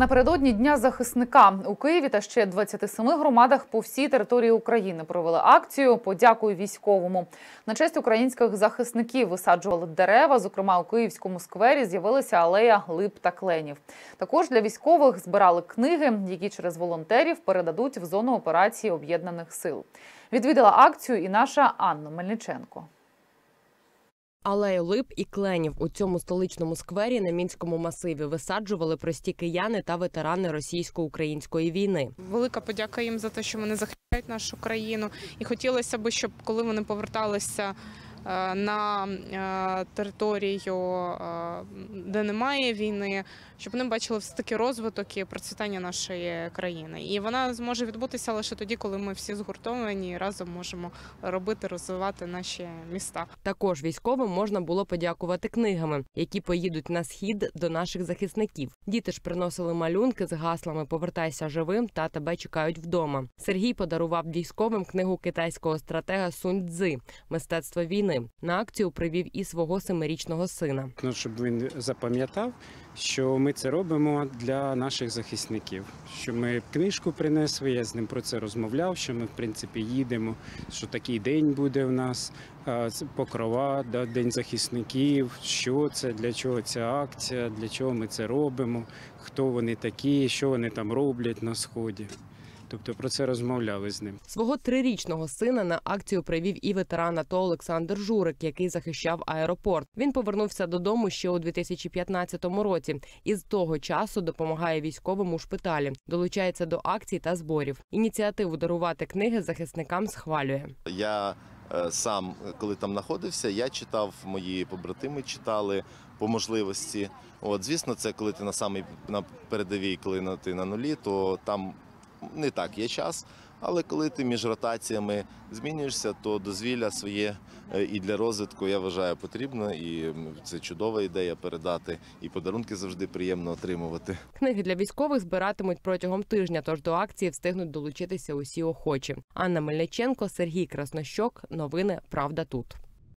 Напередодні Дня захисника у Києві та ще 27 громадах по всій території України провели акцію «Подякуй військовому». На честь українських захисників висаджували дерева, зокрема у Київському сквері з'явилася алея лип та кленів. Також для військових збирали книги, які через волонтерів передадуть в зону операції Об'єднаних Сил. Відвідала акцію і наша Анна Мельниченко. Алею лип і кленів у цьому столичному сквері на Мінському масиві висаджували прості кияни та ветерани російсько-української війни. Велика подяка їм за те, що вони захищають нашу країну. І хотілося б, щоб коли вони поверталися на територію, де немає війни, щоб вони бачили все-таки розвиток і процвітання нашої країни. І вона зможе відбутися лише тоді, коли ми всі згуртовані і разом можемо робити, розвивати наші міста. Також військовим можна було подякувати книгами, які поїдуть на схід до наших захисників. Діти ж приносили малюнки з гаслами «Повертайся живим» та «Тебе чекають вдома». Сергій подарував військовим книгу китайського стратега Сунь Цзі «Мистецтво війни». На акцію привів і свого 7-річного сина. Щоб він запам'ятав, що ми це робимо для наших захисників. Що ми книжку принесли, я з ним про це розмовляв, що ми в принципі їдемо, що такий день буде в нас, Покрова, День захисників, що це, для чого ця акція, для чого ми це робимо, хто вони такі, що вони там роблять на Сході. Тобто про це розмовляли з ним. Свого 3-річного сина на акцію привів і ветеран АТО Олександр Журик, який захищав аеропорт. Він повернувся додому ще у 2015 році і з того часу допомагає військовим у шпиталі, долучається до акцій та зборів. Ініціативу дарувати книги захисникам схвалює. Я сам, коли там знаходився, я читав, мої побратими читали по можливості. От, звісно, це коли ти на передовій, коли ти на нулі, то там не так є час, але коли ти між ротаціями змінюєшся, то дозвілля своє і для розвитку, я вважаю, потрібно. І це чудова ідея передати, і подарунки завжди приємно отримувати. Книги для військових збиратимуть протягом тижня, тож до акції встигнуть долучитися усі охочі. Анна Мельниченко, Сергій Краснощок. Новини «Правда тут».